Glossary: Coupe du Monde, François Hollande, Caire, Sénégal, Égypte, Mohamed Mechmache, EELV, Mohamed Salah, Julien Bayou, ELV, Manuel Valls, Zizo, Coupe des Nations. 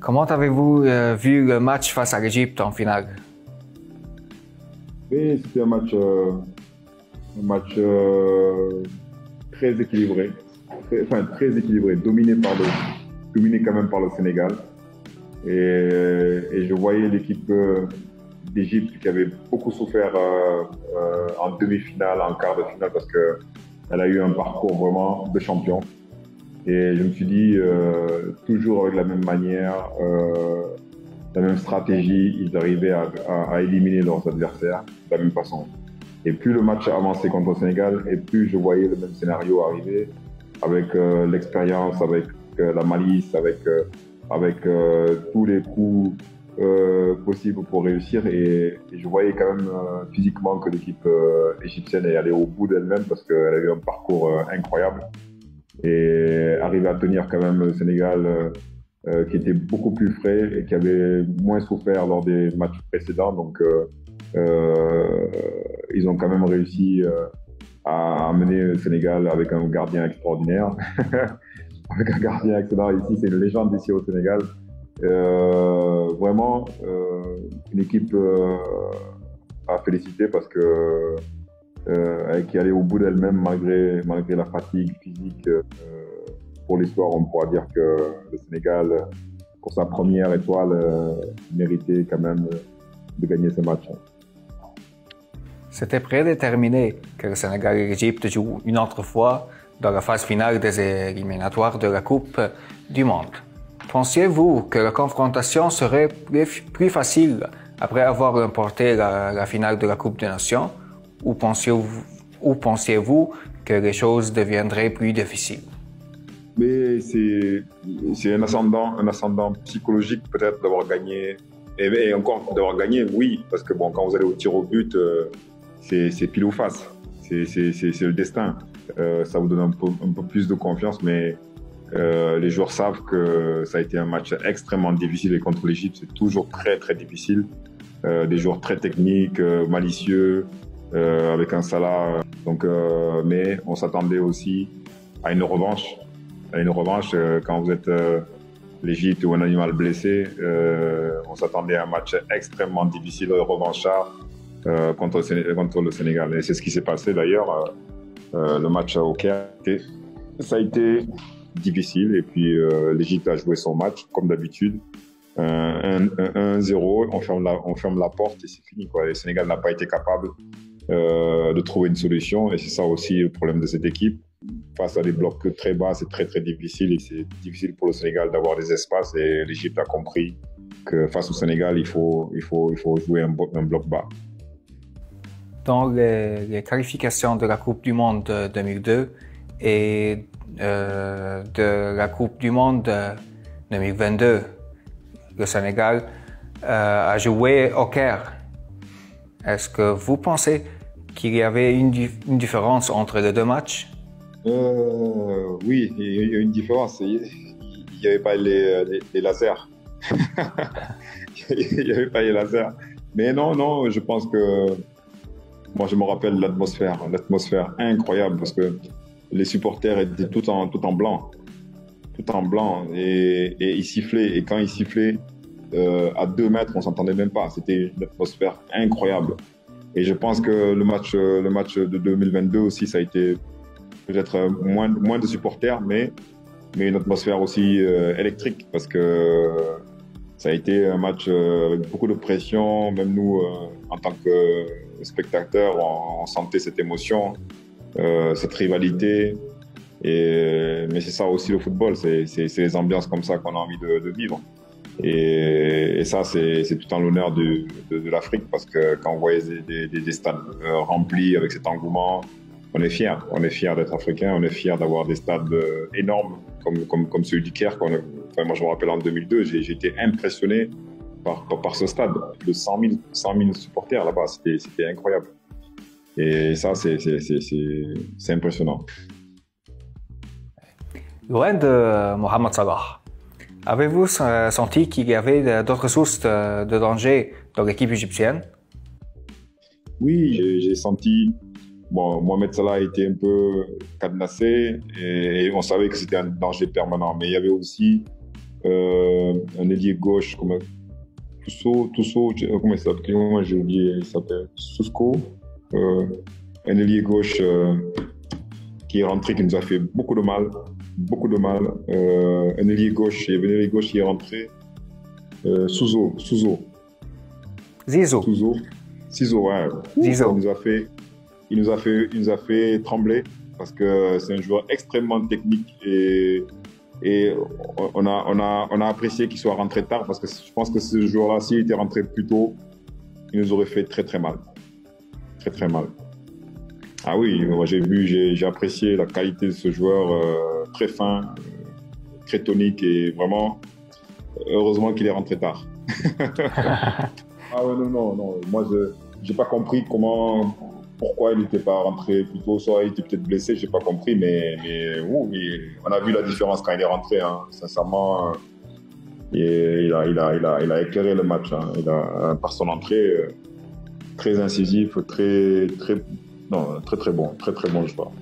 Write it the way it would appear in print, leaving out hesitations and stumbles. Comment avez-vous vu le match face à l'Égypte en finale? Oui, c'était un match très équilibré, dominé quand même par le Sénégal. Et je voyais l'équipe d'Égypte qui avait beaucoup souffert en demi-finale, en quart de finale, parce qu'elle a eu un parcours vraiment de champion. Et je me suis dit, toujours avec la même manière, la même stratégie, ils arrivaient à éliminer leurs adversaires de la même façon. Et plus le match avançait contre le Sénégal, et plus je voyais le même scénario arriver, avec l'expérience, avec la malice, avec tous les coups possibles pour réussir. Et je voyais quand même physiquement que l'équipe égyptienne est allée au bout d'elle-même, parce qu'elle a eu un parcours incroyable. Et arriver à tenir quand même le Sénégal qui était beaucoup plus frais et qui avait moins souffert lors des matchs précédents. Donc ils ont quand même réussi à amener le Sénégal avec un gardien extraordinaire. Avec un gardien extraordinaire ici, c'est une légende ici au Sénégal. Vraiment une équipe à féliciter, parce que qui allait au bout d'elle-même malgré la fatigue physique. Pour l'histoire, on pourra dire que le Sénégal, pour sa première étoile, méritait quand même de gagner ce match. C'était prédéterminé que le Sénégal et l'Égypte jouent une autre fois dans la phase finale des éliminatoires de la Coupe du Monde. Pensiez-vous que la confrontation serait plus facile après avoir remporté la finale de la Coupe des Nations? Ou pensiez-vous que les choses deviendraient plus difficiles? C'est un ascendant psychologique peut-être d'avoir gagné, et encore d'avoir gagné, oui, parce que bon, quand vous allez au tir au but, c'est pile ou face, c'est le destin. Ça vous donne un peu plus de confiance, mais les joueurs savent que ça a été un match extrêmement difficile, et contre l'Égypte, c'est toujours très très difficile. Des joueurs très techniques, malicieux, avec un Salah, donc, mais on s'attendait aussi à une revanche. Quand vous êtes l'Égypte ou un animal blessé, on s'attendait à un match extrêmement difficile, revanchard contre le Sénégal. Et c'est ce qui s'est passé d'ailleurs. Le match au Caire, ça a été difficile, et puis l'Égypte a joué son match comme d'habitude. 1-0, on ferme la porte et c'est fini, quoi. Le Sénégal n'a pas été capable de trouver une solution, et c'est ça aussi le problème de cette équipe. Face à des blocs très bas, c'est très très difficile, et c'est difficile pour le Sénégal d'avoir des espaces, et l'Égypte a compris que face au Sénégal, il faut jouer un bloc bas. Dans les qualifications de la Coupe du Monde 2002 et de la Coupe du Monde 2022, le Sénégal a joué au Caire. Est-ce que vous pensez qu'il y avait une différence entre les deux matchs? Oui, il y a une différence. Il n'y avait pas les lasers. Il n'y avait pas les lasers. Mais non, je pense que... Moi, je me rappelle l'atmosphère incroyable, parce que les supporters étaient tout en blanc. Et ils sifflaient, et quand ils sifflaient à 2 mètres, on s'entendait même pas. C'était une atmosphère incroyable, et je pense que le match de 2022 aussi, ça a été peut-être moins de supporters, mais une atmosphère aussi électrique, parce que ça a été un match avec beaucoup de pression. Même nous, en tant que spectateurs, on sentait cette émotion, cette rivalité. Mais c'est ça aussi le football, c'est les ambiances comme ça qu'on a envie de vivre. Et ça, c'est tout en l'honneur de l'Afrique, parce que quand on voyait des stades remplis avec cet engouement, on est fiers. On est fiers d'être africains, on est fiers d'avoir des stades énormes comme celui du Caire. Moi, je me rappelle en 2002, j'ai été impressionné par ce stade. Plus de 100 000 supporters là-bas, c'était incroyable. Et ça, c'est impressionnant. Loin de Mohamed Salah, avez-vous senti qu'il y avait d'autres sources de danger dans l'équipe égyptienne? Oui, j'ai senti. Bon, Mohamed Salah était un peu cadenassé, et on savait que c'était un danger permanent. Mais il y avait aussi un ailier gauche comme Tousso, comment il s'appelle? Moi j'ai oublié, il s'appelle Susco. Un ailier gauche qui est rentré, qui nous a fait beaucoup de mal. Un ailier gauche, il y avait un ailier gauche qui est rentré, Zizo, ouais. Zizo. Il nous a fait trembler parce que c'est un joueur extrêmement technique et on a apprécié qu'il soit rentré tard parce que je pense que ce joueur-là, s'il était rentré plus tôt, il nous aurait fait très très mal. Ah oui, moi j'ai apprécié la qualité de ce joueur, très fin, très tonique et vraiment heureusement qu'il est rentré tard. Ah ouais, non, moi j'ai pas compris pourquoi il n'était pas rentré plus tôt, soit il était peut-être blessé, j'ai pas compris, mais on a vu la différence quand il est rentré, hein. Sincèrement, il a éclairé le match, hein. Par son entrée, très incisif, très bon joueur.